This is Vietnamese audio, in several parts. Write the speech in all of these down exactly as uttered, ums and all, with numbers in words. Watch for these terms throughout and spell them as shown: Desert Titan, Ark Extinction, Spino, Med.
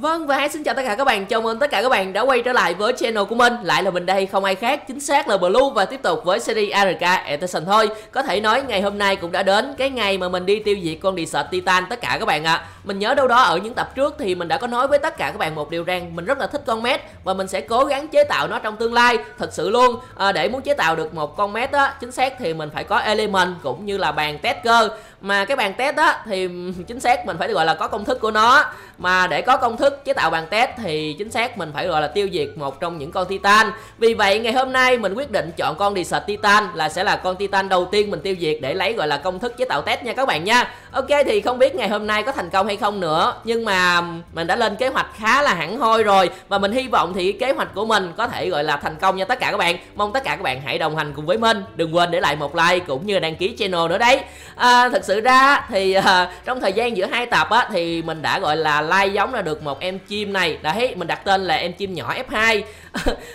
Vâng, và hãy xin chào tất cả các bạn, chào mừng tất cả các bạn đã quay trở lại với channel của mình. Lại là mình đây, không ai khác, chính xác là Blue, và tiếp tục với series Ark Extinction thôi. Có thể nói ngày hôm nay cũng đã đến cái ngày mà mình đi tiêu diệt con Desert Titan tất cả các bạn ạ. à. Mình nhớ đâu đó ở những tập trước thì mình đã có nói với tất cả các bạn một điều rằng mình rất là thích con Med, và mình sẽ cố gắng chế tạo nó trong tương lai, thật sự luôn. à, Để muốn chế tạo được một con Med á, chính xác thì mình phải có element cũng như là bàn test cơ. Mà cái bàn test á, thì chính xác mình phải gọi là có công thức của nó. Mà để có công thức chế tạo bàn test thì chính xác mình phải gọi là tiêu diệt một trong những con Titan. Vì vậy ngày hôm nay mình quyết định chọn con Desert Titan là sẽ là con Titan đầu tiên mình tiêu diệt để lấy gọi là công thức chế tạo test nha các bạn nha. Ok, thì không biết ngày hôm nay có thành công hay không nữa, nhưng mà mình đã lên kế hoạch khá là hẳn hoi rồi, và mình hy vọng thì kế hoạch của mình có thể gọi là thành công nha tất cả các bạn. Mong tất cả các bạn hãy đồng hành cùng với mình, đừng quên để lại một like cũng như đăng ký channel nữa đấy. à, Thật sự ra thì à, trong thời gian giữa hai tập á, thì mình đã gọi là like giống là được một em chim này đấy, mình đặt tên là em chim nhỏ F hai.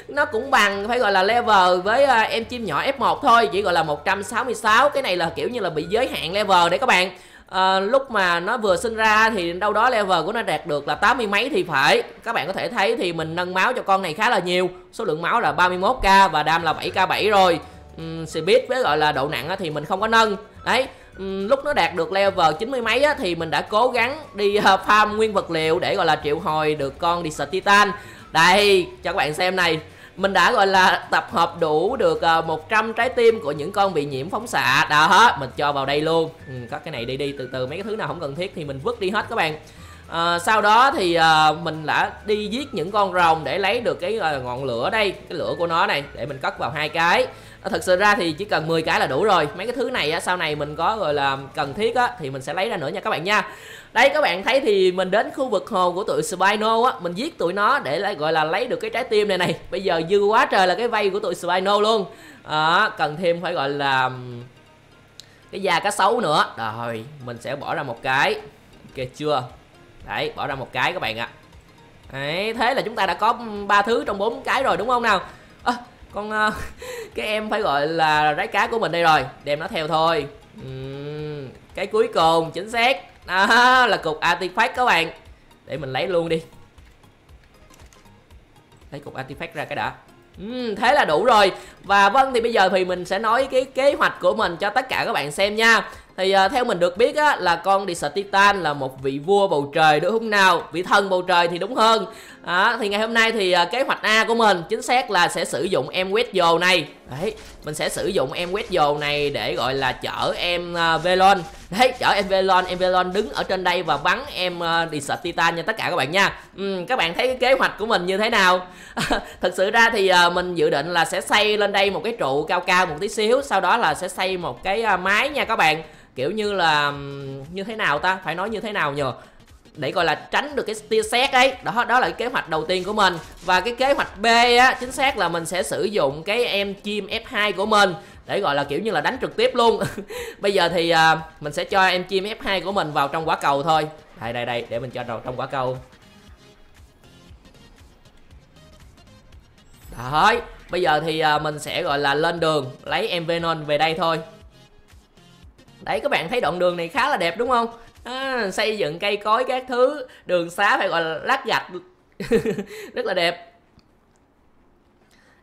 Nó cũng bằng phải gọi là level với em chim nhỏ F một thôi, chỉ gọi là một trăm sáu mươi sáu. Cái này là kiểu như là bị giới hạn level đấy các bạn. à, Lúc mà nó vừa sinh ra thì đâu đó level của nó đạt được là tám mươi mấy thì phải. Các bạn có thể thấy thì mình nâng máu cho con này khá là nhiều. Số lượng máu là ba mươi mốt k và đam là bảy k bảy rồi. uhm, Speed với gọi là độ nặng thì mình không có nâng. Đấy, lúc nó đạt được level chín mươi mấy á, thì mình đã cố gắng đi farm nguyên vật liệu để gọi là triệu hồi được con Desert Titan. Đây, cho các bạn xem này. Mình đã gọi là tập hợp đủ được một trăm trái tim của những con bị nhiễm phóng xạ. Đó, mình cho vào đây luôn. ừ, Có cái này đi đi từ từ, mấy cái thứ nào không cần thiết thì mình vứt đi hết các bạn. à, Sau đó thì à, mình đã đi giết những con rồng để lấy được cái ngọn lửa đây. Cái lửa của nó này, để mình cất vào hai cái. Thật sự ra thì chỉ cần mười cái là đủ rồi. Mấy cái thứ này á, sau này mình có gọi là cần thiết á, thì mình sẽ lấy ra nữa nha các bạn nha. Đây các bạn thấy thì mình đến khu vực hồ của tụi Spino á, mình giết tụi nó để lại gọi là lấy được cái trái tim này này. Bây giờ dư quá trời là cái vây của tụi Spino luôn. à, Cần thêm phải gọi là cái da cá sấu nữa. Rồi mình sẽ bỏ ra một cái. Ok chưa. Đấy, bỏ ra một cái các bạn ạ. à. Đấy, thế là chúng ta đã có ba thứ trong bốn cái rồi đúng không nào. à, Con uh, cái em phải gọi là rái cá của mình đây rồi, đem nó theo thôi. uhm, Cái cuối cùng chính xác đó là cục artifact các bạn. Để mình lấy luôn đi. Lấy cục artifact ra cái đã. uhm, Thế là đủ rồi. Và vâng, thì bây giờ thì mình sẽ nói cái kế hoạch của mình cho tất cả các bạn xem nha. Thì uh, theo mình được biết á, là con Desert Titan là một vị vua bầu trời đúng không nào. Vị thần bầu trời thì đúng hơn. à, Thì ngày hôm nay thì uh, kế hoạch A của mình chính xác là sẽ sử dụng em quét dồ này. Đấy, mình sẽ sử dụng em quét dồ này để gọi là chở em uh, vê lon. Đấy, chở em vê lon, em vê lon đứng ở trên đây và bắn em uh, Desert Titan nha tất cả các bạn nha. uhm, Các bạn thấy cái kế hoạch của mình như thế nào? Thật sự ra thì uh, mình dự định là sẽ xây lên đây một cái trụ cao cao một tí xíu. Sau đó là sẽ xây một cái uh, mái nha các bạn. Kiểu như là như thế nào ta, phải nói như thế nào nhờ, để gọi là tránh được cái tia sét ấy. Đó, đó là cái kế hoạch đầu tiên của mình. Và cái kế hoạch B á, chính xác là mình sẽ sử dụng cái em chim F hai của mình để gọi là kiểu như là đánh trực tiếp luôn. Bây giờ thì à, mình sẽ cho em chim F hai của mình vào trong quả cầu thôi. Đây đây đây, để mình cho vào trong quả cầu. Đấy, bây giờ thì à, mình sẽ gọi là lên đường lấy em Venom về đây thôi. Đấy, các bạn thấy đoạn đường này khá là đẹp đúng không? à, Xây dựng cây cối các thứ, đường xá phải gọi là lát gạch. Rất là đẹp.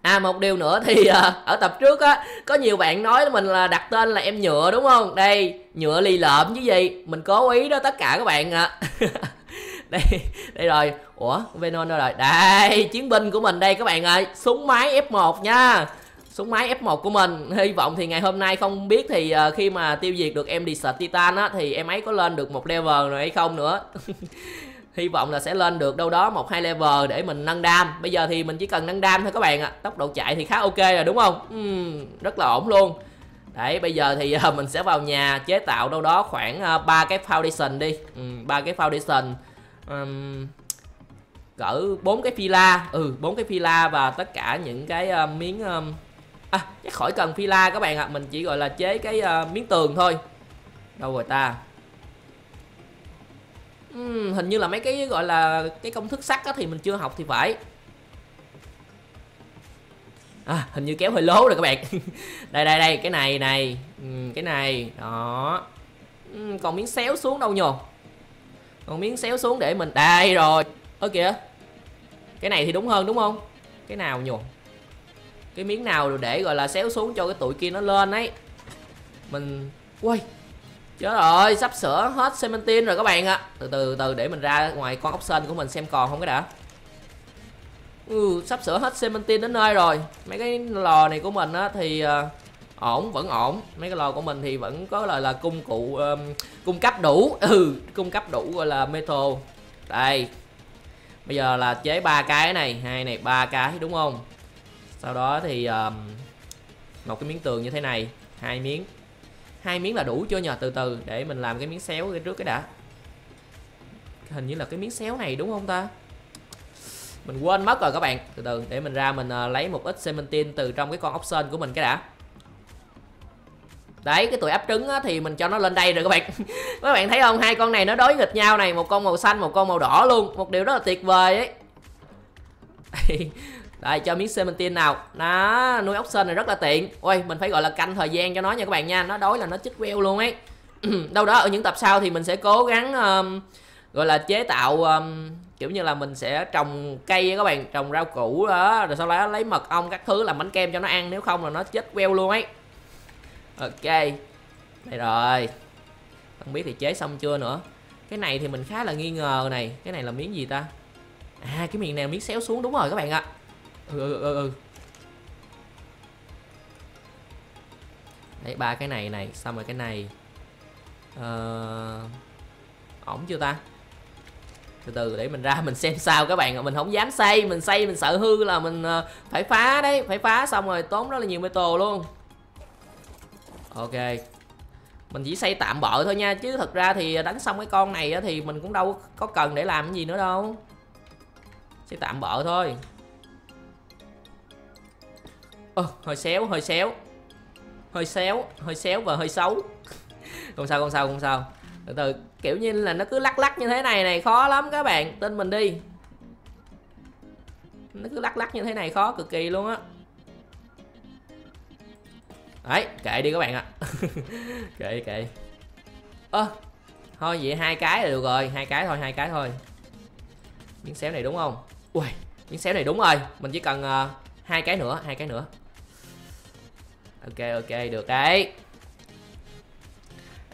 À, một điều nữa thì à, ở tập trước á, có nhiều bạn nói mình là đặt tên là em nhựa đúng không? Đây, nhựa lì lợm chứ gì. Mình cố ý đó tất cả các bạn ạ. à. Đây, đây rồi. Ủa, Venom đâu rồi? Đây, chiến binh của mình đây các bạn ơi. Súng máy F một nha. Súng máy F một của mình. Hy vọng thì ngày hôm nay không biết thì uh, khi mà tiêu diệt được em Desert Titan á, thì em ấy có lên được một level rồi hay không nữa. Hy vọng là sẽ lên được đâu đó một hai level để mình nâng đam. Bây giờ thì mình chỉ cần nâng đam thôi các bạn ạ. à. Tốc độ chạy thì khá ok rồi đúng không? uhm, Rất là ổn luôn. Đấy, bây giờ thì uh, mình sẽ vào nhà chế tạo đâu đó khoảng ba uh, cái foundation đi. ba uhm, cái foundation, um, cỡ bốn cái pila. Ừ, bốn cái pila và tất cả những cái uh, miếng... Um, À, chắc khỏi cần phi-la các bạn ạ. à. Mình chỉ gọi là chế cái uh, miếng tường thôi. Đâu rồi ta? uhm, Hình như là mấy cái gọi là cái công thức sắt á, thì mình chưa học thì phải. à, Hình như kéo hơi lố rồi các bạn. Đây đây đây, cái này này. uhm, Cái này, đó. uhm, Còn miếng xéo xuống đâu nhờ. Còn miếng xéo xuống để mình. Đây rồi. Ơ kìa, cái này thì đúng hơn đúng không? Cái nào nhỉ? Cái miếng nào để gọi là xéo xuống cho cái tụi kia nó lên ấy. Mình... Ui, chết rồi, sắp sửa hết sementin rồi các bạn ạ. À. Từ từ từ để mình ra ngoài con ốc sên của mình xem còn không cái đã. Ừ, sắp sửa hết sementin đến nơi rồi. Mấy cái lò này của mình á thì... ổn, vẫn ổn. Mấy cái lò của mình thì vẫn có là là công cụ um, cung cấp đủ. Ừ, cung cấp đủ gọi là metal. Đây. Bây giờ là chế ba cái này, hai này, ba cái đúng không? Sau đó thì um, một cái miếng tường như thế này, hai miếng. Hai miếng là đủ chưa nhờ? Từ từ để mình làm cái miếng xéo cái trước cái đã. Hình như là cái miếng xéo này đúng không ta? Mình quên mất rồi các bạn. Từ từ để mình ra mình uh, lấy một ít cementine từ trong cái con ốc sên của mình cái đã. Đấy, cái tụi ấp trứng á, thì mình cho nó lên đây rồi các bạn. Các bạn thấy không? Hai con này nó đối nghịch nhau này. Một con màu xanh, một con màu đỏ luôn. Một điều rất là tuyệt vời ấy. Đây, cho miếng cementine nào. Đó, nuôi ốc sên này rất là tiện. Ôi, mình phải gọi là canh thời gian cho nó nha các bạn nha. Nó đói là nó chích queo luôn ấy. Đâu đó ở những tập sau thì mình sẽ cố gắng um, gọi là chế tạo um, kiểu như là mình sẽ trồng cây các bạn. Trồng rau củ đó. Rồi sau đó lấy mật ong các thứ làm bánh kem cho nó ăn. Nếu không là nó chết queo luôn ấy. Ok, đây rồi. Không biết thì chế xong chưa nữa. Cái này thì mình khá là nghi ngờ này. Cái này là miếng gì ta? À, cái miếng này miếng xéo xuống đúng rồi các bạn ạ. À. Ừ, ừ, ừ, ừ. Đấy, ba cái này này. Xong rồi cái này. Ờ... Ổn chưa ta? Từ từ để mình ra mình xem sao các bạn. Mình không dám xây. Mình xây mình sợ hư là mình phải phá đấy. Phải phá xong rồi tốn rất là nhiều metal luôn. Ok, mình chỉ xây tạm bợ thôi nha, chứ thật ra thì đánh xong cái con này thì mình cũng đâu có cần để làm cái gì nữa đâu. Xây tạm bợ thôi. Ơ, ờ, hơi xéo, hơi xéo. Hơi xéo, hơi xéo và hơi xấu. Không sao, không sao, không sao. Từ từ, kiểu như là nó cứ lắc lắc như thế này này, khó lắm các bạn, tin mình đi. Nó cứ lắc lắc như thế này khó cực kỳ luôn á. Đấy, kệ đi các bạn ạ. À. Kệ kệ. Ơ, à, thôi vậy hai cái là được rồi, hai cái thôi, hai cái thôi. Miếng xéo này đúng không? Ui, miếng xéo này đúng rồi, mình chỉ cần uh, hai cái nữa, hai cái nữa. Ok ok, được đấy.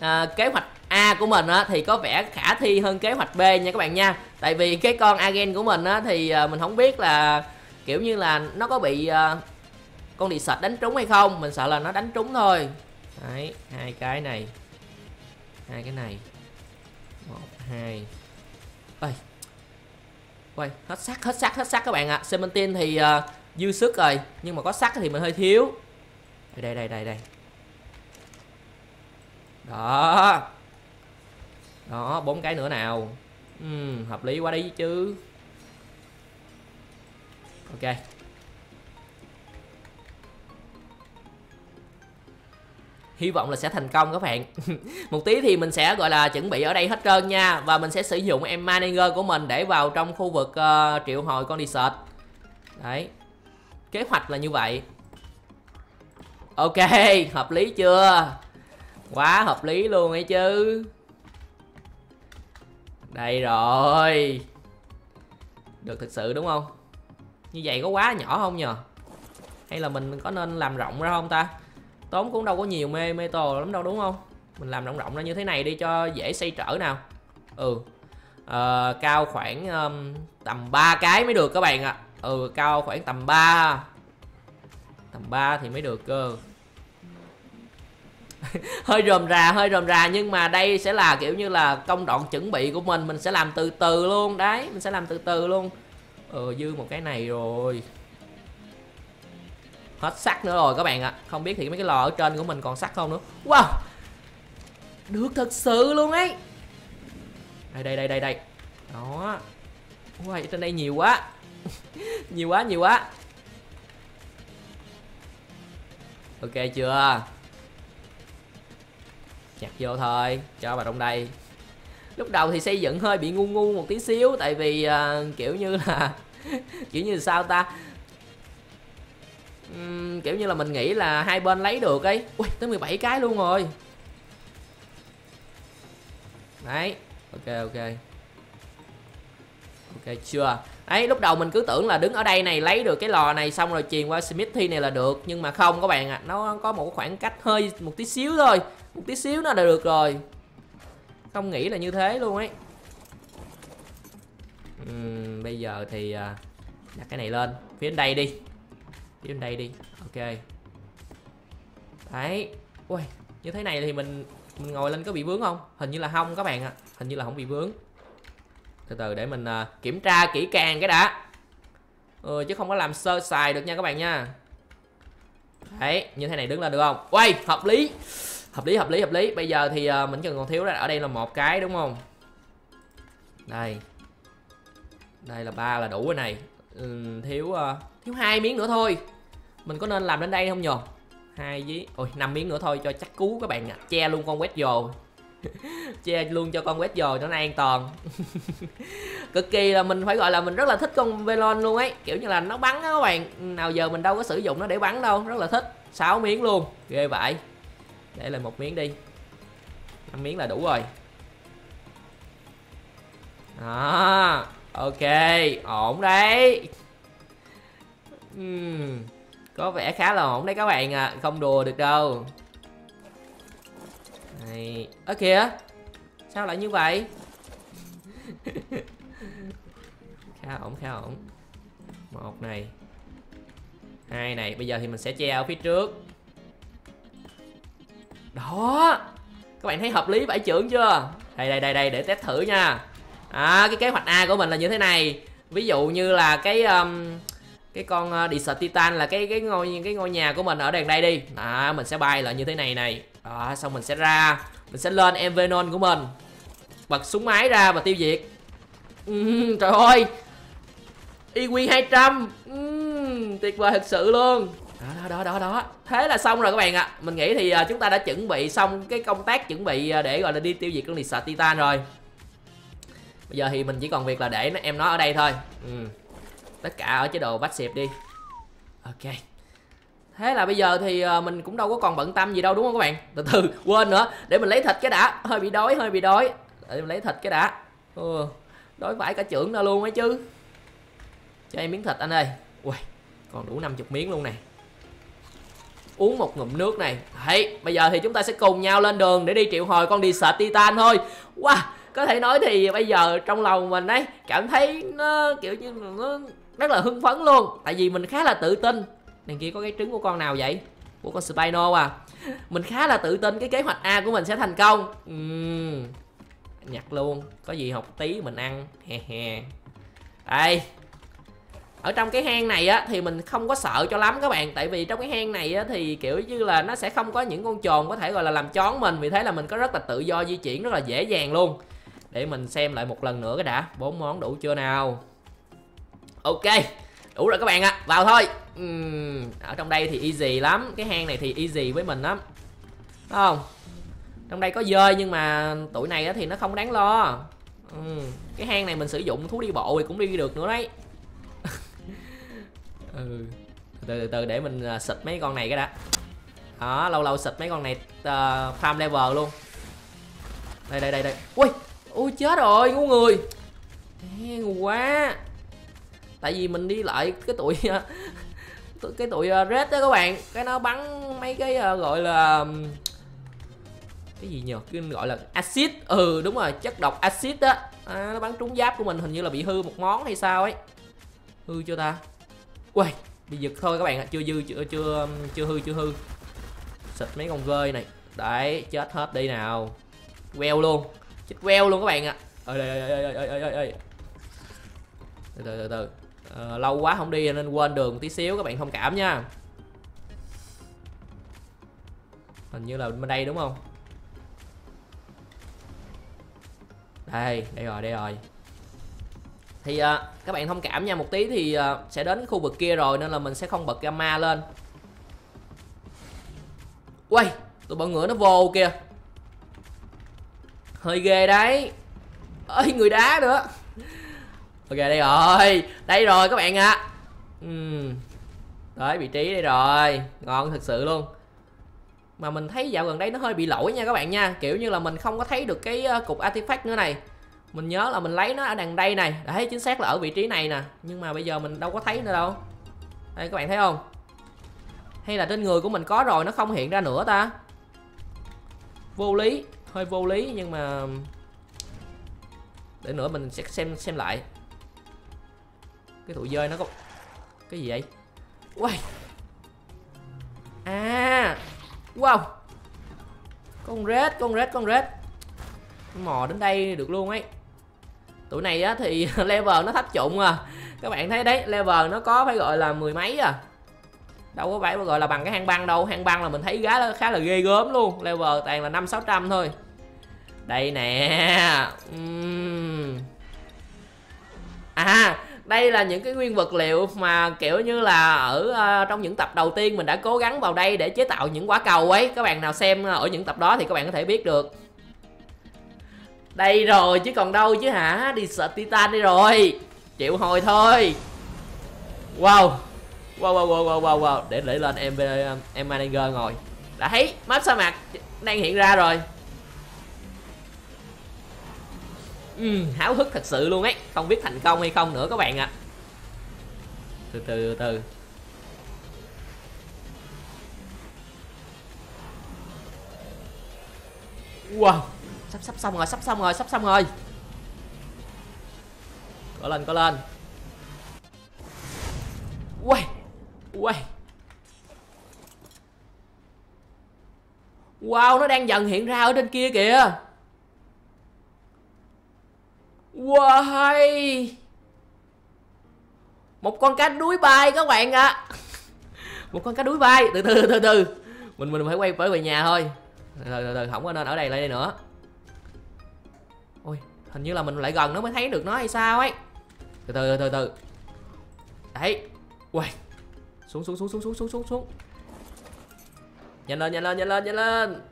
À, kế hoạch A của mình á, thì có vẻ khả thi hơn kế hoạch B nha các bạn nha. Tại vì cái con Agen của mình á, thì uh, mình không biết là kiểu như là nó có bị uh, con đi sạch đánh trúng hay không. Mình sợ là nó đánh trúng thôi. Đấy, hai cái này, hai cái này, một hai. Ôi, ôi, hết sắt, hết sắt, hết sắt các bạn ạ. À. Cementine thì uh, dư sức rồi, nhưng mà có sắt thì mình hơi thiếu. Đây đây đây đây. Đó, đó, bốn cái nữa nào. Uhm, hợp lý quá đấy chứ. Ok. Hy vọng là sẽ thành công các bạn. Một tí thì mình sẽ gọi là chuẩn bị ở đây hết trơn nha. Và mình sẽ sử dụng em manager của mình để vào trong khu vực uh, triệu hồi con Desert. Đấy, kế hoạch là như vậy. Ok, hợp lý chưa? Quá hợp lý luôn ấy chứ. Đây rồi. Được thực sự đúng không? Như vậy có quá nhỏ không nhờ? Hay là mình có nên làm rộng ra không ta? Tốn cũng đâu có nhiều mê metal lắm đâu đúng không? Mình làm rộng rộng ra như thế này đi cho dễ xây trở nào. Ừ, à, cao khoảng um, tầm ba cái mới được các bạn ạ. À. Ừ, cao khoảng tầm ba. Tầm ba thì mới được cơ. Hơi rườm rà, hơi rườm rà. Nhưng mà đây sẽ là kiểu như là công đoạn chuẩn bị của mình. Mình sẽ làm từ từ luôn. Đấy, mình sẽ làm từ từ luôn. Ừ, dư một cái này rồi. Hết sắt nữa rồi các bạn ạ. À. Không biết thì mấy cái lò ở trên của mình còn sắt không nữa. Wow, được thật sự luôn ấy. Đây đây đây đây đây. Đó. Ui, trên đây nhiều quá. Nhiều quá nhiều quá. Ok chưa? Chặt vô thôi, cho vào trong đây. Lúc đầu thì xây dựng hơi bị ngu ngu một tí xíu. Tại vì uh, kiểu như là kiểu như sao ta. Uhm, kiểu như là mình nghĩ là hai bên lấy được ấy. Ui, tới mười bảy cái luôn rồi. Đấy, ok ok. Ok Ok chưa? Đấy, lúc đầu mình cứ tưởng là đứng ở đây này lấy được cái lò này xong rồi truyền qua Smithy này là được. Nhưng mà không các bạn ạ, à, nó có một khoảng cách hơi một tí xíu thôi. Một tí xíu nó là được rồi. Không nghĩ là như thế luôn ấy. uhm, Bây giờ thì đặt cái này lên, phía bên đây đi. Phía bên đây đi, ok. Đấy. Ui, như thế này thì mình, mình ngồi lên có bị vướng không? Hình như là không các bạn ạ, à. Hình như là không bị vướng. Từ từ để mình uh, kiểm tra kỹ càng cái đã, ừ, chứ không có làm sơ sài được nha các bạn nha. Đấy, như thế này đứng lên được không? Quay, hợp lý. Hợp lý, hợp lý, hợp lý. Bây giờ thì uh, mình chừng còn thiếu ra ở đây là một cái đúng không? Đây. Đây là ba là đủ rồi này. Ừ, thiếu uh, thiếu hai miếng nữa thôi. Mình có nên làm đến đây không nhờ? Hai với ôi năm miếng nữa thôi cho chắc cú các bạn ạ. À. Che luôn con quét vô. Che luôn cho con quét dồi cho nó an toàn. Cực kỳ là mình phải gọi là mình rất là thích con Velon luôn ấy. Kiểu như là nó bắn á các bạn. Nào giờ mình đâu có sử dụng nó để bắn đâu. Rất là thích. sáu miếng luôn. Ghê vậy. Để lại một miếng đi. năm miếng là đủ rồi. Đó. Ok. Ổn đấy. uhm. Có vẻ khá là ổn đấy các bạn à. Không đùa được đâu. Này, ơ kìa, sao lại như vậy? Khá ổn, khá ổn. Một này, hai này. Bây giờ thì mình sẽ che ở phía trước. Đó, các bạn thấy hợp lý vải trưởng chưa? Đây, đây, đây, đây, để test thử nha. À, cái kế hoạch A của mình là như thế này. Ví dụ như là cái um, cái con uh, Desert Titan là cái cái ngôi cái ngôi nhà của mình ở đằng đây đi. À, mình sẽ bay lại như thế này này. Đó, xong mình sẽ ra, mình sẽ lên em Venom của mình, bật súng máy ra và tiêu diệt. uhm, Trời ơi, i kiu hai trăm, uhm, tuyệt vời thật sự luôn. Đó, đó, đó, đó. Thế là xong rồi các bạn ạ. à. Mình nghĩ thì chúng ta đã chuẩn bị xong cái công tác chuẩn bị để gọi là đi tiêu diệt con Desert Titan rồi. Bây giờ thì mình chỉ còn việc là để em nó ở đây thôi. uhm. Tất cả ở chế độ bắt xẹp đi. Ok. Thế là bây giờ thì mình cũng đâu có còn bận tâm gì đâu đúng không các bạn? Từ từ, quên nữa. Để mình lấy thịt cái đã. Hơi bị đói, hơi bị đói. Để mình lấy thịt cái đã. ừ, Đói vãi cả trưởng ra luôn ấy chứ. Cho em miếng thịt anh ơi. Ui, còn đủ năm mươi miếng luôn này. Uống một ngụm nước này. Đấy, bây giờ thì chúng ta sẽ cùng nhau lên đường để đi triệu hồi con Desert Titan thôi. Wow, có thể nói thì bây giờ trong lòng mình ấy cảm thấy nó kiểu như nó rất là hưng phấn luôn. Tại vì mình khá là tự tin. Đằng kia có cái trứng của con nào vậy? Của con Spino à. Mình khá là tự tin cái kế hoạch A của mình sẽ thành công. uhm. Nhặt luôn. Có gì học tí mình ăn. Đây. Ở trong cái hang này á, thì mình không có sợ cho lắm các bạn. Tại vì trong cái hang này á, thì kiểu như là nó sẽ không có những con trồn có thể gọi là làm chón mình. Vì thế là mình có rất là tự do di chuyển, rất là dễ dàng luôn. Để mình xem lại một lần nữa cái đã. Bốn món đủ chưa nào? Ok, đủ rồi các bạn ạ. à. Vào thôi. Uhm, ở trong đây thì easy lắm. Cái hang này thì easy với mình lắm. Đúng không? Trong đây có dơi nhưng mà tụi này thì nó không đáng lo. uhm, Cái hang này mình sử dụng thú đi bộ thì cũng đi được nữa đấy. ừ. Từ từ từ để mình xịt mấy con này cái đã. Đó, lâu lâu xịt mấy con này uh, farm level luôn. Đây đây đây đây. Ui, ui chết rồi, ngu người. Ê, ngu quá. Tại vì mình đi lại cái tụi cái tụi red đó các bạn, cái nó bắn mấy cái uh, gọi là cái gì nhờ, cái gọi là acid. Ừ đúng rồi, chất độc acid đó. À, nó bắn trúng giáp của mình, hình như là bị hư một món hay sao ấy. Hư chưa ta? Uầy, bị giật thôi các bạn ạ. Chưa dư, chưa chưa chưa hư, chưa hư. Xịt mấy con vơi này. Đấy, chết hết đi nào. Queo luôn, chết queo luôn các bạn ạ. Ơi ơi ơi ơi ơi ơi. Từ từ từ từ. À, lâu quá không đi nên quên đường tí xíu, các bạn thông cảm nha. Hình như là bên đây đúng không? Đây, đây rồi, đây rồi. Thì à, các bạn thông cảm nha, một tí thì à, sẽ đến cái khu vực kia rồi nên là mình sẽ không bật gamma lên. Uầy, tụi bọn ngựa nó vô kìa. Hơi ghê đấy. Ơi, người đá nữa. Ok, đây rồi, đây rồi các bạn ạ. à. uhm. Đấy, vị trí đây rồi, ngon thật sự luôn. Mà mình thấy dạo gần đây nó hơi bị lỗi nha các bạn nha. Kiểu như là mình không có thấy được cái cục artifact nữa này. Mình nhớ là mình lấy nó ở đằng đây này. Đấy, chính xác là ở vị trí này nè. Nhưng mà bây giờ mình đâu có thấy nữa đâu. Đây các bạn thấy không? Hay là trên người của mình có rồi nó không hiện ra nữa ta? Vô lý, hơi vô lý nhưng mà... Để nữa mình sẽ xem xem lại. Cái thụ dơi nó có... Cái gì vậy? Uầy. À. Wow. Con rết, con rết, con rết. Mò đến đây được luôn ấy. Tụi này á thì level nó thấp trụng à. Các bạn thấy đấy, level nó có phải gọi là mười mấy à. Đâu có phải gọi là bằng cái hang băng đâu. Hang băng là mình thấy giá khá là ghê gớm luôn. Level toàn là năm sáu trăm thôi. Đây nè. uhm. À, đây là những cái nguyên vật liệu mà kiểu như là ở uh, trong những tập đầu tiên mình đã cố gắng vào đây để chế tạo những quả cầu ấy. Các bạn nào xem ở những tập đó thì các bạn có thể biết được. Đây rồi chứ còn đâu chứ hả. Đi sợ Titan đi rồi. Chịu hồi thôi. Wow. Wow wow wow wow wow, wow. Để để lên em em manager ngồi. Đã thấy map sa mạc đang hiện ra rồi. Uhm, háo hức thật sự luôn ấy. Không biết thành công hay không nữa các bạn ạ. À. Từ từ từ Wow. Sắp sắp xong rồi, sắp xong rồi, sắp xong rồi. Có lên, có lên. Uầy. Uầy. Wow, nó đang dần hiện ra ở trên kia kìa. Wow. Một con cá đuối bay các bạn ạ. À. Một con cá đuối bay. Từ từ từ từ. Mình mình phải quay trở về nhà thôi. Từ từ từ, không có nên ở đây lại đây nữa. Ôi, hình như là mình lại gần nó mới thấy được nó hay sao ấy. Từ từ từ từ. Đấy. Uầy. Xuống xuống xuống xuống xuống xuống xuống xuống. Nhanh lên, nhanh lên, nhanh lên, nhanh lên.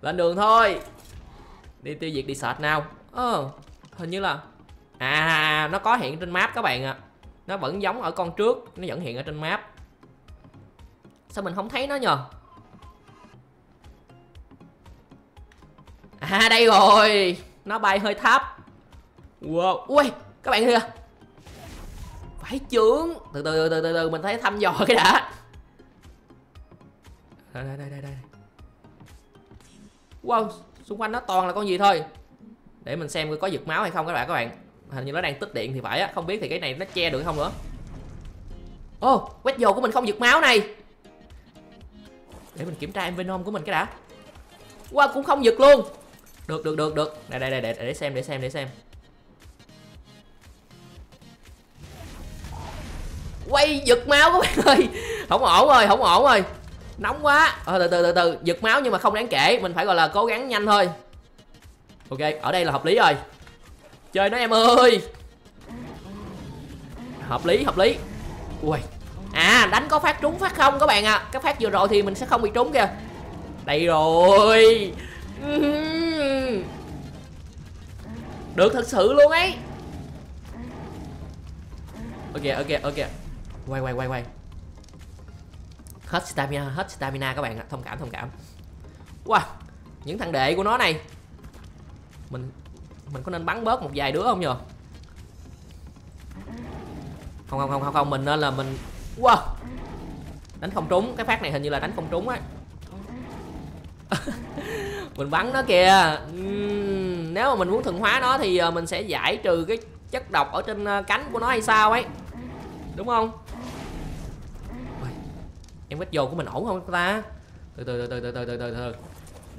Lên đường thôi. Đi tiêu diệt đi sệt nào. Ờ, hình như là à nó có hiện trên map các bạn ạ. À. Nó vẫn giống ở con trước, nó vẫn hiện ở trên map. Sao mình không thấy nó nhờ? À đây rồi. Nó bay hơi thấp. Wow. Ui, các bạn kìa. Phải chướng. Từ từ từ từ từ mình thấy thăm dò cái đã. Đây đây đây đây. Wow, xung quanh nó toàn là con gì thôi. Để mình xem có giật máu hay không các bạn các bạn. Hình như nó đang tích điện thì phải á, không biết thì cái này nó che được không nữa. Ô, oh, quét dầu của mình không giật máu này. Để mình kiểm tra em Venom của mình cái đã. Wow, cũng không giật luôn. Được được được được. Đây đây đây để để xem để xem để xem. Quay giật máu các bạn ơi. Không ổn rồi, không ổn rồi. Nóng quá. Ờ, từ từ từ từ, giật máu nhưng mà không đáng kể, mình phải gọi là cố gắng nhanh thôi. Ok, ở đây là hợp lý rồi. Chơi nó em ơi. Hợp lý, hợp lý. Ui. À, đánh có phát trúng phát không các bạn ạ. À. Cái phát vừa rồi thì mình sẽ không bị trúng kìa. Đây rồi. Được thật sự luôn ấy. Ok ok ok. Quay quay quay quay. Hết stamina, hết stamina các bạn ạ. Thông cảm thông cảm. Wow, những thằng đệ của nó này. Mình mình có nên bắn bớt một vài đứa không nhờ? Không không không không không, mình nên là mình wow. Đánh không trúng, cái phát này hình như là đánh không trúng á. Mình bắn nó kìa. uhm, Nếu mà mình muốn thuần hóa nó thì mình sẽ giải trừ cái chất độc ở trên cánh của nó hay sao ấy. Đúng không? Ôi, em quét dồn của mình ổn không ta? Từ từ từ từ từ từ từ từ.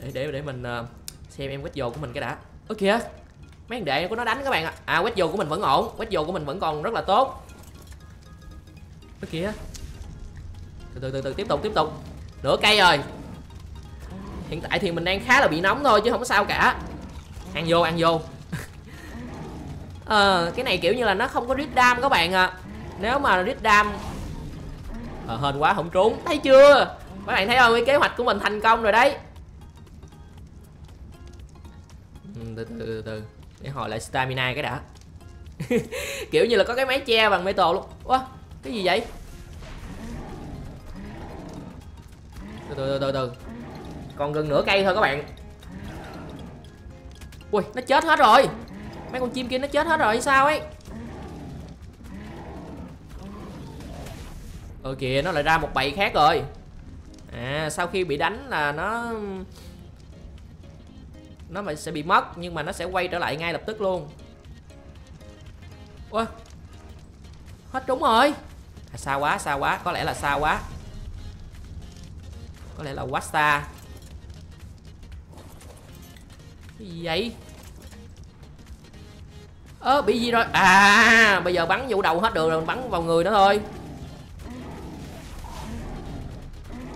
Để để để mình uh, xem em quét dồn của mình cái đã. Ơ kìa. Mấy thằng đệ của nó đánh các bạn ạ. À, à quét dồn của mình vẫn ổn, quét dồn của mình vẫn còn rất là tốt. Ơ kìa. Từ từ từ từ tiếp tục tiếp tục. Nửa cây rồi. Hiện tại thì mình đang khá là bị nóng thôi chứ không có sao cả. Ăn vô, ăn vô. Ờ, à, cái này kiểu như là nó không có read các bạn ạ. À. Nếu mà read dam à, hên quá không trốn. Thấy chưa? Các bạn thấy không? Cái kế hoạch của mình thành công rồi đấy. Từ từ từ, từ. Để hồi lại stamina cái đã. Kiểu như là có cái máy che bằng metal luôn. Ủa, cái gì vậy? Từ từ từ từ. Còn gần nửa cây thôi các bạn. Ui, nó chết hết rồi. Mấy con chim kia nó chết hết rồi hay sao ấy. Ờ kìa, nó lại ra một bầy khác rồi. À, sau khi bị đánh là nó Nó sẽ bị mất, nhưng mà nó sẽ quay trở lại ngay lập tức luôn. Ui, hết trúng rồi. À, xa quá, xa quá, có lẽ là xa quá. Có lẽ là quá xa. Cái gì vậy? Ơ, bị gì rồi? À, bây giờ bắn vụ đầu hết đường rồi, mình bắn vào người nó thôi.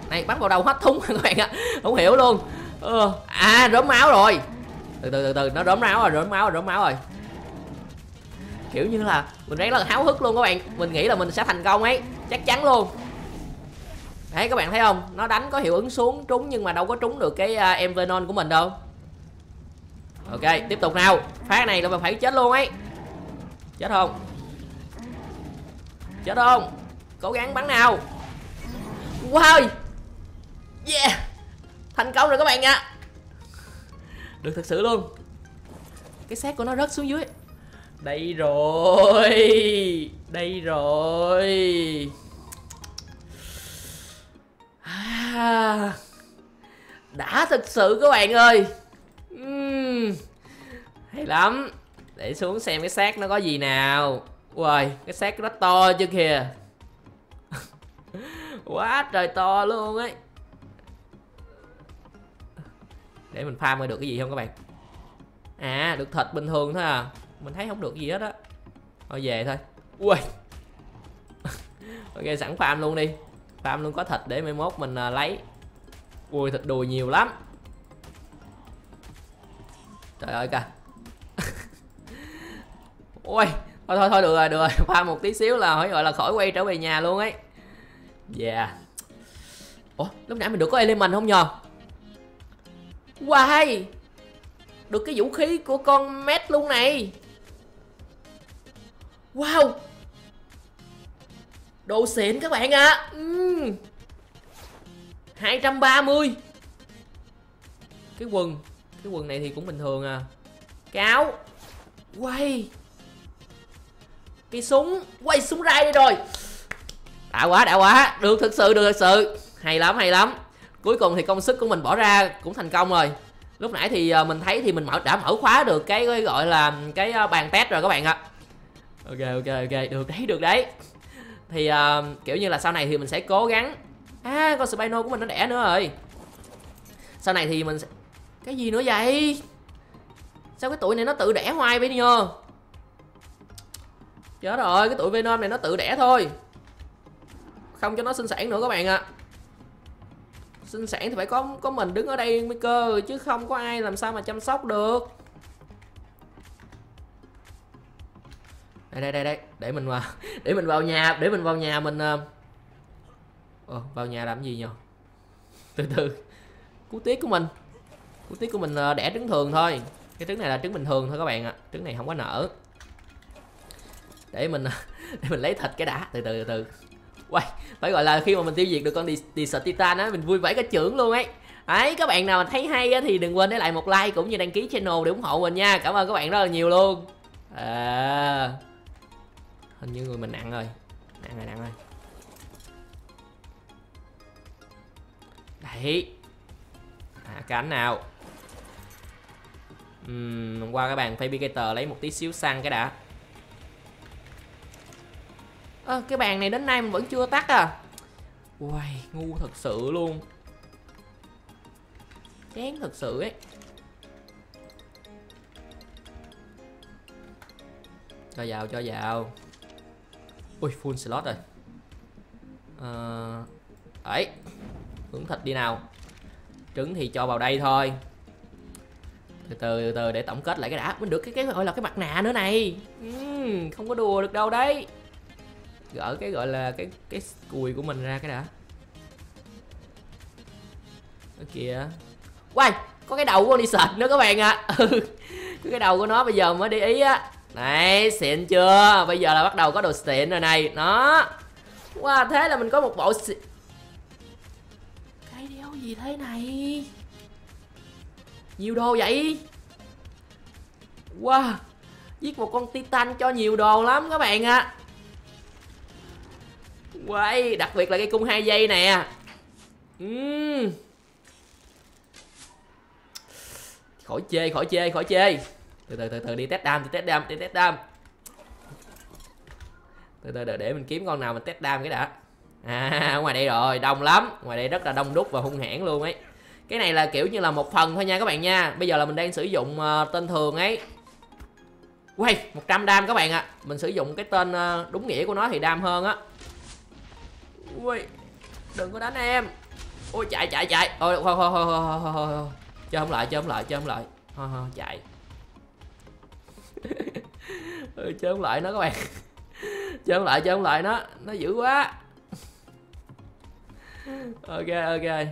Này, bắn vào đầu hết thúng các bạn ạ. Không hiểu luôn. Ừ. À, rớm máu rồi. Từ từ từ từ, nó rớm máu rồi, rớm máu rồi, rớm máu rồi. Kiểu như là mình rất là háo hức luôn các bạn. Mình nghĩ là mình sẽ thành công ấy, chắc chắn luôn. Đấy các bạn thấy không? Nó đánh có hiệu ứng xuống trúng nhưng mà đâu có trúng được cái uh, em Venom của mình đâu. Ok, tiếp tục nào. Phá này là mình phải chết luôn ấy. Chết không? Chết không? Cố gắng bắn nào. Wow. Yeah. Thành công rồi các bạn ạ. À. Được thật sự luôn. Cái xác của nó rớt xuống dưới. Đây rồi. Đây rồi. À, đã thực sự các bạn ơi. uhm, Hay lắm. Để xuống xem cái xác nó có gì nào. Uầy, cái xác nó to chưa kìa. Quá trời to luôn ấy. Để mình farm coi được cái gì không các bạn. À, được thịt bình thường thôi à. Mình thấy không được gì hết á. Thôi về thôi. Uầy. Ok, sẵn farm luôn đi. Farm luôn có thịt để mai mốt mình à, lấy. Ui, thịt đùi nhiều lắm. Trời ơi kìa. Ui. Thôi thôi thôi, được rồi, được rồi. Farm một tí xíu là hỏi gọi là khỏi quay trở về nhà luôn ấy. Yeah. Ủa, lúc nãy mình được có element không nhờ? Wow. Được cái vũ khí của con Med luôn này. Wow. Đồ xịn các bạn ạ. à. uhm. hai trăm ba mươi. Cái quần Cái quần này thì cũng bình thường à. Cái áo. Quay. Cái súng. Quay súng rai đây rồi. Đã quá, đã quá. Được thực sự, được thực sự. Hay lắm, hay lắm. Cuối cùng thì công sức của mình bỏ ra cũng thành công rồi. Lúc nãy thì mình thấy thì mình mở, đã mở khóa được cái, cái gọi là cái bàn test rồi các bạn ạ. Ok, ok, ok. Được đấy, được đấy. Thì uh, kiểu như là sau này thì mình sẽ cố gắng. À, con Spino của mình nó đẻ nữa rồi. Sau này thì mình sẽ... Cái gì nữa vậy? Sao cái tụi này nó tự đẻ hoài vậy nhờ? Chết rồi, cái tụi Venom này nó tự đẻ thôi. Không cho nó sinh sản nữa các bạn ạ. à. Sinh sản thì phải có có mình đứng ở đây mới cơ, chứ không có ai làm sao mà chăm sóc được. Đây đây đây đây, để mình vào để mình vào nhà, để mình vào nhà mình ờ, vào nhà làm gì nhờ? Từ từ. Cú tiết của mình. Cú tiết của mình đẻ trứng thường thôi. Cái trứng này là trứng bình thường thôi các bạn ạ. À. Trứng này không có nở. Để mình để mình lấy thịt cái đã, từ từ từ từ. Uầy, phải gọi là khi mà mình tiêu diệt được con Desert Titan á, mình vui vẻ cả trưởng luôn ấy. Đấy, các bạn nào mà thấy hay á, thì đừng quên để lại một like cũng như đăng ký channel để ủng hộ mình nha. Cảm ơn các bạn rất là nhiều luôn. À, hình như người mình nặng rồi. Nặng rồi, nặng rồi. Đấy. À, cánh nào. uhm, Hôm qua các bạn Fabricator lấy một tí xíu xăng cái đã. À, cái bàn này đến nay mình vẫn chưa tắt à. Uầy, ngu thật sự luôn. Chán thật sự ấy. Cho vào, cho vào. Ui, full slot rồi. à, Đấy. Hưởng thịt đi nào. Trứng thì cho vào đây thôi. Từ từ, từ, từ để tổng kết lại cái đã. Mình được cái, cái gọi là cái mặt nạ nữa này. uhm, Không có đùa được đâu đấy. Gỡ cái gọi là cái cái cùi của mình ra cái đã. Ở kìa. Quay, có cái đầu của con đi sệt nữa các bạn ạ. À. Có cái đầu của nó bây giờ mới để ý á. Này, xịn chưa? Bây giờ là bắt đầu có đồ xịn rồi này, nó. Wow, thế là mình có một bộ xịn. Cái đéo gì thế này? Nhiều đồ vậy? Wow, giết một con Titan cho nhiều đồ lắm các bạn ạ. À. Wow, đặc biệt là cây cung hai giây nè. uhm. Khỏi chê, khỏi chê, khỏi chê. Từ từ từ từ đi test đam, đi test đam, đi test đam. Từ từ để mình kiếm con nào mình test đam cái đã. À, ngoài đây rồi, đông lắm. Ngoài đây rất là đông đúc và hung hãn luôn ấy. Cái này là kiểu như là một phần thôi nha các bạn nha. Bây giờ là mình đang sử dụng uh, tên thường ấy. Uầy, một trăm đam các bạn ạ. À. Mình sử dụng cái tên uh, đúng nghĩa của nó thì đam hơn á. Uầy, đừng có đánh em. Ôi chạy chạy chạy. Ôi thôi thôi thôi thôi thôi thôi. Chơi không lại, chơi không lại, chơi không lại. Thôi thôi chạy. Ừ, chơi không lại nó các bạn. Chơi không lại, chơi không lại nó. Nó dữ quá. Ok ok.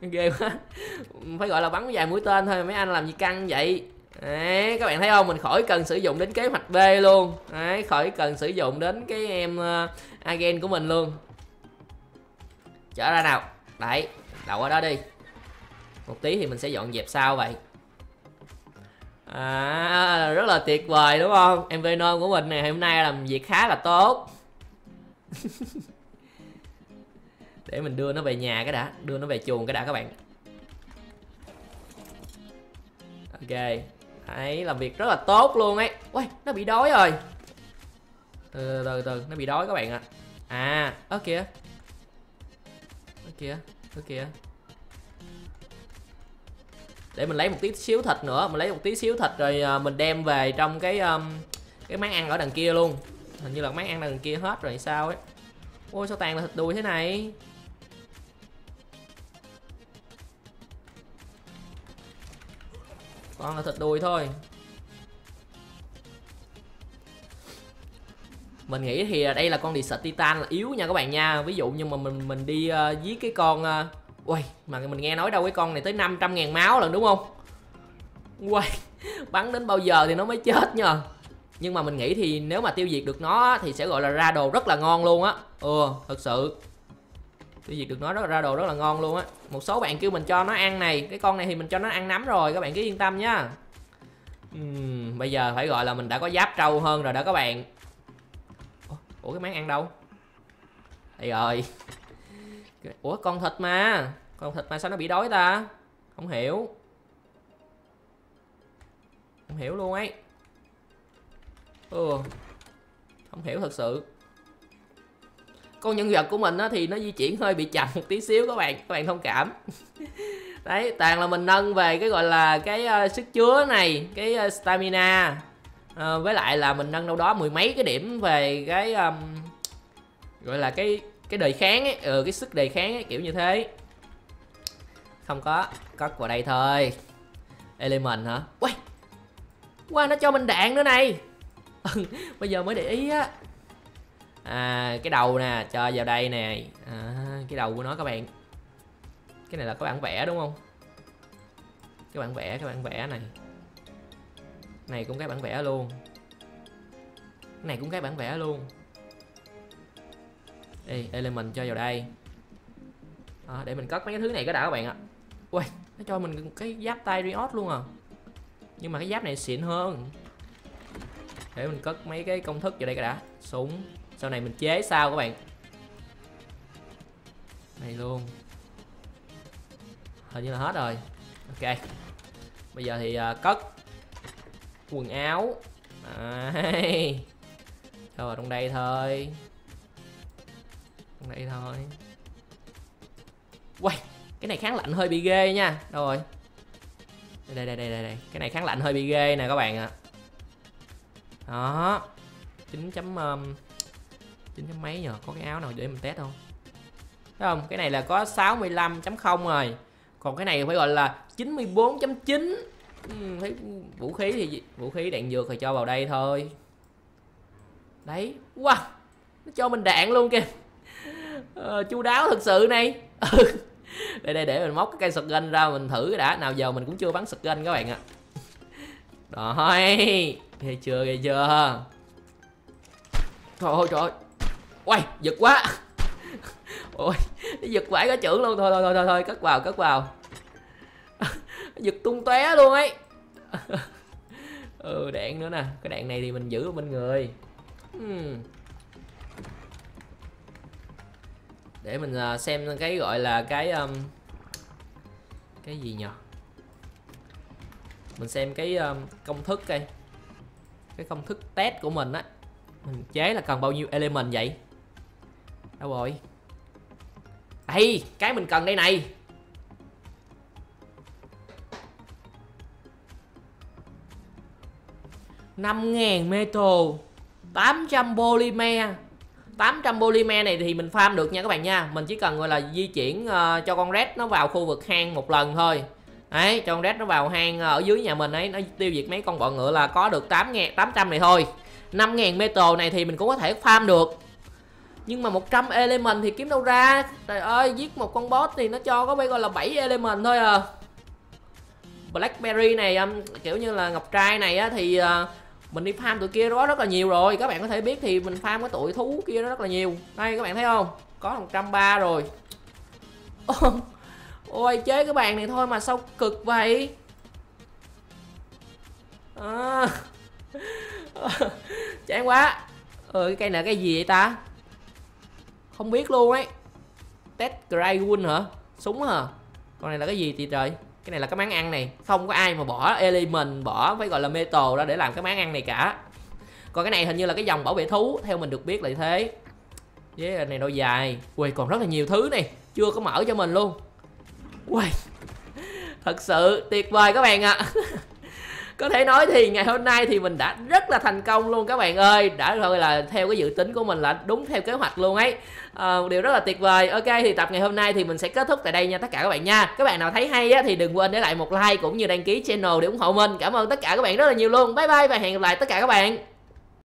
Ghê quá. Phải gọi là bắn vài mũi tên thôi, mấy anh làm gì căng vậy. Đấy, các bạn thấy không, mình khỏi cần sử dụng đến kế hoạch B luôn. Đấy, khỏi cần sử dụng đến cái em uh, agen của mình luôn. Trở ra nào. Đấy, đậu ở đó đi. Một tí thì mình sẽ dọn dẹp sau vậy. À, rất là tuyệt vời đúng không? Em Venom của mình này hôm nay làm việc khá là tốt. Để mình đưa nó về nhà cái đã. Đưa nó về chuồng cái đã các bạn. Ok. Đấy, làm việc rất là tốt luôn ấy. Ui, nó bị đói rồi. Từ từ từ, nó bị đói các bạn ạ. À, ớ à, kìa. Ớ kìa, ớ kìa. Để mình lấy một tí xíu thịt nữa. Mình lấy một tí xíu thịt rồi mình đem về trong cái um, cái máng ăn ở đằng kia luôn. Hình như là máng ăn đằng kia hết rồi sao ấy. Ôi sao tàn là thịt đùi thế này. Toàn là thịt đùi thôi. Mình nghĩ thì đây là con Desert Titan là yếu nha các bạn nha. Ví dụ như mà mình mình đi uh, giết cái con uh... Uầy, mà mình nghe nói đâu cái con này tới năm trăm ngàn máu lần đúng không. Uầy, bắn đến bao giờ thì nó mới chết nha. Nhưng mà mình nghĩ thì nếu mà tiêu diệt được nó thì sẽ gọi là ra đồ rất là ngon luôn á. Ừ, thật sự. Tiêu diệt được nó rất là ra đồ rất là ngon luôn á. Một số bạn kêu mình cho nó ăn này. Cái con này thì mình cho nó ăn nấm rồi. Các bạn cứ yên tâm nha. uhm, Bây giờ phải gọi là mình đã có giáp trâu hơn rồi đó các bạn. Ủa cái máng ăn đâu? Đây rồi. Ủa con thịt mà. Con thịt mà sao nó bị đói ta? Không hiểu. Không hiểu luôn ấy. Ừ, không hiểu thật sự. Con nhân vật của mình á, thì nó di chuyển hơi bị chậm một tí xíu các bạn. Các bạn thông cảm. Đấy, toàn là mình nâng về cái gọi là cái uh, sức chứa này. Cái uh, stamina. uh, Với lại là mình nâng đâu đó mười mấy cái điểm về cái um, gọi là cái cái đề kháng ấy. Ừ, cái sức đề kháng ấy, kiểu như thế. Không có, có vào đây thôi. Element hả? Uầy, wow, nó cho mình đạn nữa này. Bây giờ mới để ý á. À, cái đầu nè, cho vào đây nè. À, cái đầu của nó các bạn. Cái này là các bạn vẽ đúng không? Các bạn vẽ, các bạn vẽ này. Này cũng cái bản vẽ luôn. Này cũng cái bản vẽ luôn. Ê, element cho vào đây. À, để mình cất mấy cái thứ này cái đã các bạn ạ. Ui, nó cho mình cái giáp tay Riot luôn à. Nhưng mà cái giáp này xịn hơn. Để mình cất mấy cái công thức vào đây cái đã. Súng. Sau này mình chế sao các bạn. Này luôn. Hình như là hết rồi. Ok. Bây giờ thì uh, cất quần áo. Đấy. Cho vào trong đây thôi. Trong đây thôi. Uầy, cái này kháng lạnh hơi bị ghê nha. Đâu rồi? Đây đây đây đây đây. Cái này kháng lạnh hơi bị ghê nè các bạn ạ. À. Đó, chín chấm um, chín chấm mấy nhờ, có cái áo nào để mình test không? Thấy không, cái này là có sáu mươi lăm chấm không rồi. Còn cái này phải gọi là chín mươi bốn chấm chín. uhm, Thấy vũ khí thì vũ khí đạn dược thì cho vào đây thôi. Đấy, wow, nó cho mình đạn luôn kìa. ờ, Chu đáo thật sự này. Để, để, để mình móc cái cây shotgun ra mình thử cái đã. Nào giờ mình cũng chưa bắn shotgun các bạn ạ. Rồi. Ghê chưa, ghê chưa. Trời ơi, trời ơi. Uầy, giật quá. Ôi, nó giật vãi cả trưởng luôn. Thôi, thôi, thôi, thôi, thôi, cất vào, cất vào. Giật tung tóe luôn ấy. Ừ, đạn nữa nè. Cái đạn này thì mình giữ ở bên người. uhm. Để mình xem cái gọi là cái um, cái gì nhờ. Mình xem cái um, công thức đây. Cái công thức test của mình á, mình chế là cần bao nhiêu element vậy. Đâu rồi? Đây, cái mình cần đây này. Năm nghìn metal, tám trăm polymer. Tám trăm polymer này thì mình farm được nha các bạn nha. Mình chỉ cần gọi là di chuyển uh, cho con red nó vào khu vực hang một lần thôi. Đấy, cho con red nó vào hang ở dưới nhà mình ấy, nó tiêu diệt mấy con bọ ngựa là có được tám nghìn tám trăm này thôi. Năm nghìn metal này thì mình cũng có thể farm được. Nhưng mà một trăm element thì kiếm đâu ra. Trời ơi, giết một con boss thì nó cho có phải gọi là bảy element thôi à. Blackberry này, kiểu như là ngọc trai này á, thì mình đi farm tụi kia đó rất là nhiều rồi. Các bạn có thể biết thì mình farm cái tụi thú kia đó rất là nhiều. Đây các bạn thấy không? Có một trăm ba mươi rồi. Ôi, chế cái bàn này thôi mà sao cực vậy à. Chán quá. Ừ, cái cây này cái gì vậy ta? Không biết luôn ấy. Test Graywood hả? Súng hả? Con này là cái gì thì trời? Cái này là cái máng ăn này. Không có ai mà bỏ element, bỏ phải gọi là metal ra để làm cái máng ăn này cả. Còn cái này hình như là cái dòng bảo vệ thú, theo mình được biết là thế. Với yeah, này đôi dài. Ui, còn rất là nhiều thứ này chưa có mở cho mình luôn. Ui, thật sự tuyệt vời các bạn ạ. À. Có thể nói thì ngày hôm nay thì mình đã rất là thành công luôn các bạn ơi. Đã gọi là theo cái dự tính của mình là đúng theo kế hoạch luôn ấy. À, một điều rất là tuyệt vời. Ok, thì tập ngày hôm nay thì mình sẽ kết thúc tại đây nha tất cả các bạn nha. Các bạn nào thấy hay á, thì đừng quên để lại một like cũng như đăng ký channel để ủng hộ mình. Cảm ơn tất cả các bạn rất là nhiều luôn. Bye bye và hẹn gặp lại tất cả các bạn.